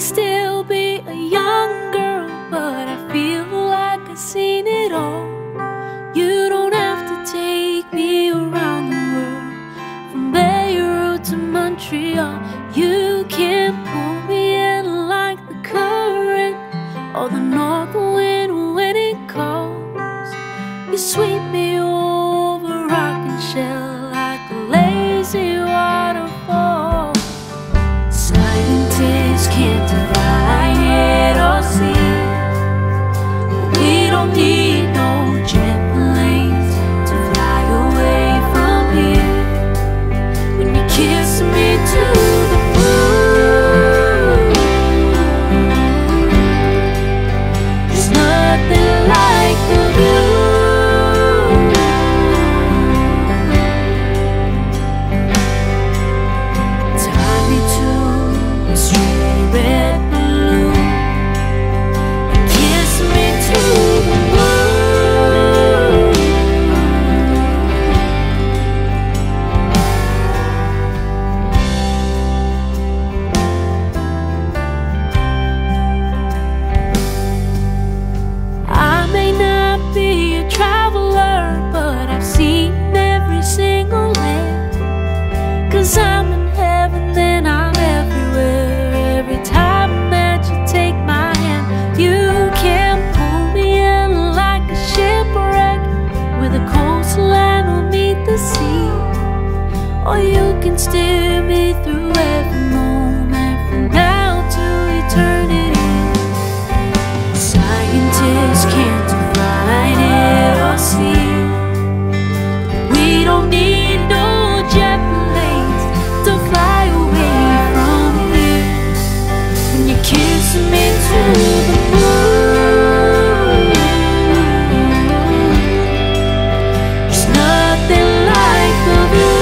still be a young girl, but I feel like I've seen it all. You don't have to take me around the world, from Beirut to Montreal. You can pull me in like the current or the north wind when it calls. You sweep me over rock and shell like a lazy waterfall. Scientists can't define it or see. We don't need no jet planes to fly away from here. When you kiss me too, or you can steer me through every moment from now to eternity. Scientists can't define it or see. We don't need no jet planes to fly away from here. When you kiss me to the moon, there's nothing like the view.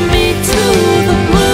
Me to the moon.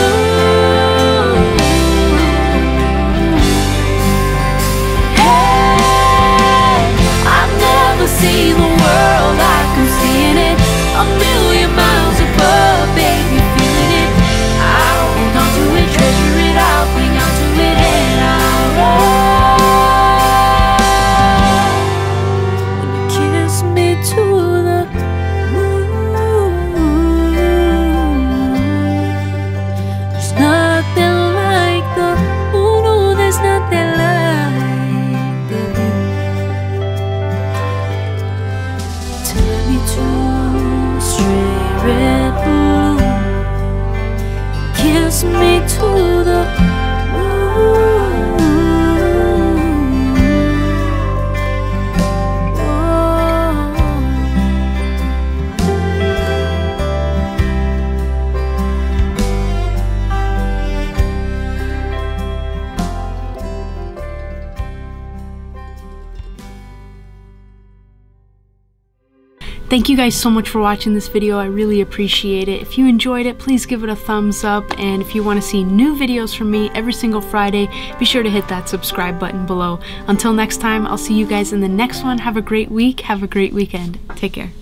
Thank you guys so much for watching this video. I really appreciate it. If you enjoyed it, please give it a thumbs up, and if you want to see new videos from me every single Friday, be sure to hit that subscribe button below. Until next time, I'll see you guys in the next one. Have a great week. Have a great weekend. Take care.